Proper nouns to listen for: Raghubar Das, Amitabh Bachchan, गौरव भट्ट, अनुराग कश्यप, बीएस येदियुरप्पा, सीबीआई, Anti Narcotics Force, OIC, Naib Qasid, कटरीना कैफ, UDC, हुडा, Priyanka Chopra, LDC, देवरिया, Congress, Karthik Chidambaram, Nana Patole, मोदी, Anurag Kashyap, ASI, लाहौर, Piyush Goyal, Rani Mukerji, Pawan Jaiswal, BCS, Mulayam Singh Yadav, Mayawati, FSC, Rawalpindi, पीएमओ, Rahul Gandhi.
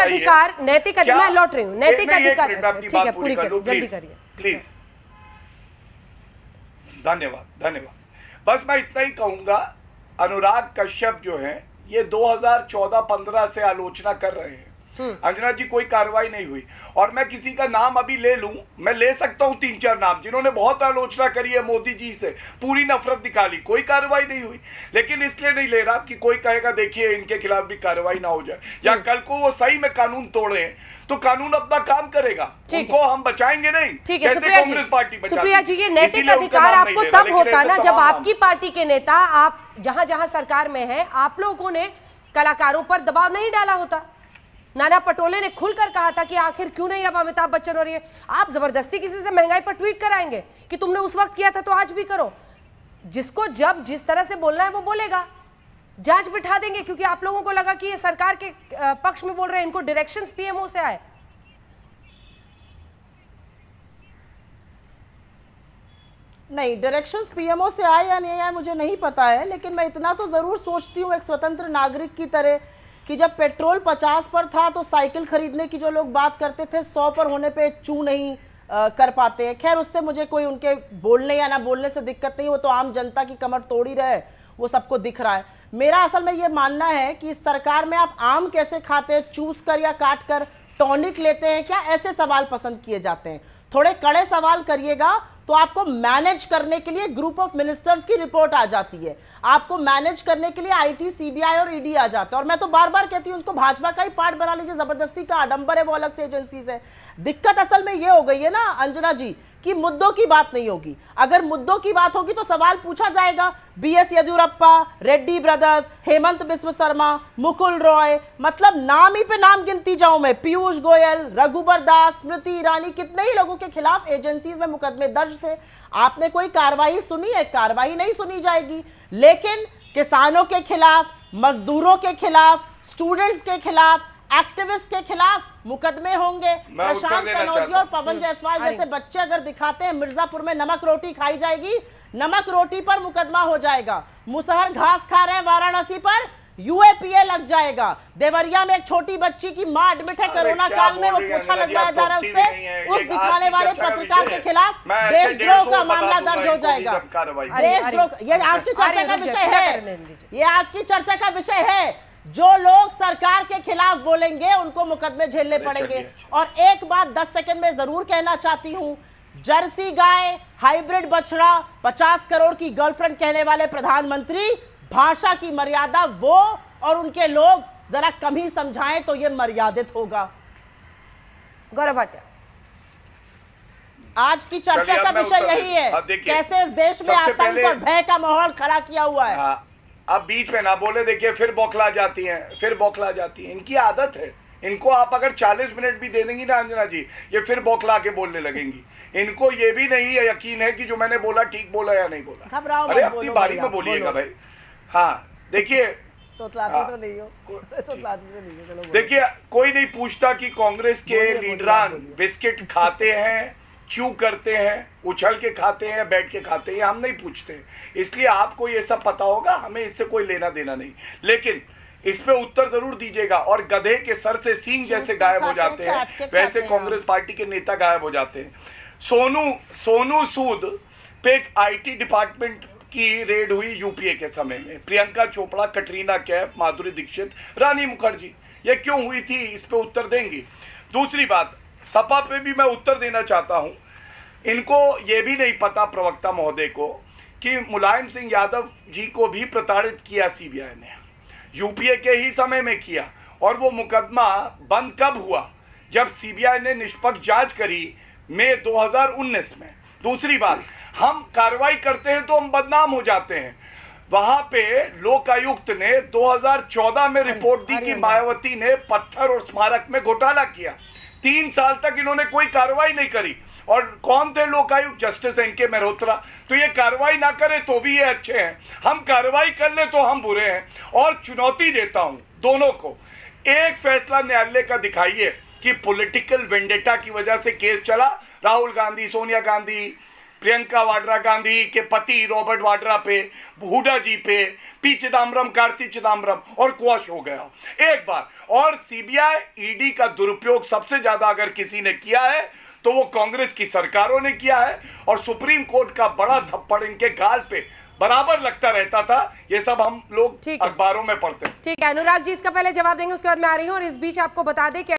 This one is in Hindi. अधिकार, नैतिक अधिकार, मैं लौट रही हूँ, नैतिक अधिकार, ठीक है पूरी करो, जल्दी करिए प्लीज, धन्यवाद धन्यवाद। बस मैं इतना ही कहूंगा, अनुराग कश्यप जो हैं ये 2014-15 से आलोचना कर रहे हैं, अंजना जी कोई कार्रवाई नहीं हुई। और मैं किसी का नाम अभी ले लूं, मैं ले सकता हूं 3-4 नाम जिन्होंने बहुत आलोचना करी है मोदी जी से, पूरी नफरत निकाली, कोई कार्रवाई नहीं हुई। लेकिन इसलिए नहीं ले रहा कि कोई कहेगा देखिए इनके खिलाफ भी कार्रवाई ना हो जाए, या कल को वो सही में कानून तोड़े तो कानून अपना काम करेगा, उनको हम बचाएंगे नहीं। ठीक है कांग्रेस पार्टी बचाएगी। सुप्रिया जी ये नैतिक अधिकार आपको तब होता ना जब आपकी पार्टी के नेता, आप जहां जहां सरकार में हैं, आप लोगों ने कलाकारों पर दबाव नहीं डाला होता। नाना पटोले ने खुलकर कहा था कि आखिर क्यों नहीं अब अमिताभ बच्चन, और ये आप जबरदस्ती किसी से महंगाई पर ट्वीट कराएंगे कि तुमने उस वक्त किया था तो आज भी करो। जिसको जब जिस तरह से बोलना है वो बोलेगा, जांच बिठा देंगे क्योंकि आप लोगों को लगा कि ये सरकार के पक्ष में बोल रहे हैं, इनको डायरेक्शंस पीएमओ से आए। नहीं, डायरेक्शंस पीएमओ से आए या नहीं आए मुझे नहीं पता है, लेकिन मैं इतना तो जरूर सोचती हूँ एक स्वतंत्र नागरिक की तरह कि जब पेट्रोल 50 पर था तो साइकिल खरीदने की जो लोग बात करते थे 100 पर होने पे चू नहीं कर पाते हैं। खैर उससे मुझे कोई उनके बोलने या ना बोलने से दिक्कत नहीं, वो तो आम जनता की कमर तोड़ ही रहे, वो सबको दिख रहा है। मेरा असल में ये मानना है कि इस सरकार में आप आम कैसे खाते हैं, चूस कर या काट कर टॉनिक लेते हैं क्या, ऐसे सवाल पसंद किए जाते हैं। थोड़े कड़े सवाल करिएगा तो आपको मैनेज करने के लिए ग्रुप ऑफ मिनिस्टर्स की रिपोर्ट आ जाती है, आपको मैनेज करने के लिए आईटी, सीबीआई और ईडी आ जाता है। और मैं तो बार बार कहती हूँ उसको भाजपा का ही पार्ट बना लीजिए, जबरदस्ती का आडंबर है वो अलग से एजेंसीज है। दिक्कत असल में ये हो गई है ना अंजना जी कि मुद्दों की बात नहीं होगी, अगर मुद्दों की बात होगी तो सवाल पूछा जाएगा बीएस येदियुरप्पा, रेड्डी ब्रदर्स, हेमंत बिस्व शर्मा, मुकुल रॉय, मतलब नाम ही पे नाम गिनती जाऊं मैं, पीयूष गोयल, रघुबर दास, स्मृति ईरानी, कितने ही लोगों के खिलाफ एजेंसीज में मुकदमे दर्ज थे। आपने कोई कार्रवाई सुनी है? कार्रवाई नहीं सुनी जाएगी, लेकिन किसानों के खिलाफ, मजदूरों के खिलाफ, स्टूडेंट्स के खिलाफ, एक्टिविस्ट के खिलाफ मुकदमे होंगे। प्रशांत कनौजिया और पवन जायसवाल जैसे बच्चे अगर दिखाते हैं मिर्जापुर में नमक रोटी खाई जाएगी, नमक रोटी पर मुकदमा हो जाएगा। मुसहर घास खा रहे हैं वाराणसी पर, यूएपीए लग जाएगा। देवरिया में एक छोटी बच्ची की मां एडमिट है कोरोना काल में, वो पूछा लगवाया जा रहा है उससे, उस दिखाने वाले पत्रकार के खिलाफ देशद्रोह का मामला दर्ज हो जाएगा। देशद्रोह ये आज की चर्चा का विषय है, ये आज की चर्चा का विषय है। जो लोग सरकार के खिलाफ बोलेंगे उनको मुकदमे झेलने पड़ेंगे। और एक बात 10 सेकंड में जरूर कहना चाहती हूँ, जर्सी गाय, हाइब्रिड बछड़ा, 50 करोड़ की गर्लफ्रेंड कहने वाले प्रधानमंत्री, भाषा की मर्यादा वो और उनके लोग जरा कम ही समझाएं तो ये मर्यादित होगा। गौरव भट्ट, आज की चर्चा का विषय यही है, कैसे इस देश में आतंक और भय का माहौल खड़ा किया हुआ है। अब बीच में ना बोले, देखिए फिर बौखला जाती हैं, फिर बौखला जाती हैं, इनकी आदत है। इनको आप अगर 40 मिनट भी दे देंगी ना अंजना जी, ये फिर बौखला के बोलने लगेंगी। इनको ये भी नहीं यकीन है कि जो मैंने बोला ठीक बोला या नहीं बोला। अरे अपनी बारी में बोलिएगा भाई। हाँ देखिए, देखिए कोई नहीं पूछता कि कांग्रेस के लीडरान बिस्किट खाते हैं, क्यों करते हैं, उछल के खाते हैं, बैठ के खाते हैं, हम नहीं पूछते। इसलिए आपको ये सब पता होगा, हमें इससे कोई लेना देना नहीं, लेकिन इस पे उत्तर जरूर दीजिएगा। और गधे के सर से सींग जैसे गायब हो जाते हैं, वैसे कांग्रेस पार्टी के नेता गायब हो जाते हैं। सोनू सूद पे एक आईटी डिपार्टमेंट की रेड हुई यूपीए के समय में, प्रियंका चोपड़ा, कटरीना कैफ, माधुरी दीक्षित, रानी मुखर्जी, ये क्यों हुई थी इस पे उत्तर देंगी। दूसरी बात, सपा पे भी मैं उत्तर देना चाहता हूं, इनको ये भी नहीं पता प्रवक्ता महोदय को कि मुलायम सिंह यादव जी को भी प्रताड़ित किया सीबीआई ने, यूपीए के ही समय में किया। और वो मुकदमा बंद कब हुआ? जब सीबीआई ने निष्पक्ष जांच करी मई 2019 में। दूसरी बात, हम कार्रवाई करते हैं तो हम बदनाम हो जाते हैं। वहां पे लोक आयुक्त ने 2014 में रिपोर्ट दी कि मायावती ने पत्थर और स्मारक में घोटाला किया, 3 साल तक इन्होंने कोई कार्रवाई नहीं करी। और कौन थे Lokayukta? Justice NK Mehrotra. तो ये कार्रवाई ना करे तो भी ये अच्छे हैं, हम कार्रवाई कर ले तो हम बुरे हैं। और चुनौती देता हूं दोनों को, एक फैसला न्यायालय का दिखाइए कि पॉलिटिकल वेंडेटा की वजह से केस चला, राहुल गांधी, सोनिया गांधी, प्रियंका वाड्रा गांधी के पति रॉबर्ट वाड्रा पे, हुडा जी पे, पी चिदम्बरम, कार्तिक चिदम्बरम और क्वाश हो गया एक बार। और सीबीआई ईडी का दुरुपयोग सबसे ज्यादा अगर किसी ने किया है तो वो कांग्रेस की सरकारों ने किया है। और सुप्रीम कोर्ट का बड़ा थप्पड़ इनके गाल पे बराबर लगता रहता था, ये सब हम लोग अखबारों में पढ़ते। ठीक है अनुराग जी, इसका पहले जवाब देंगे, उसके बाद मैं आ रही हूँ। और इस बीच आपको बता दें कि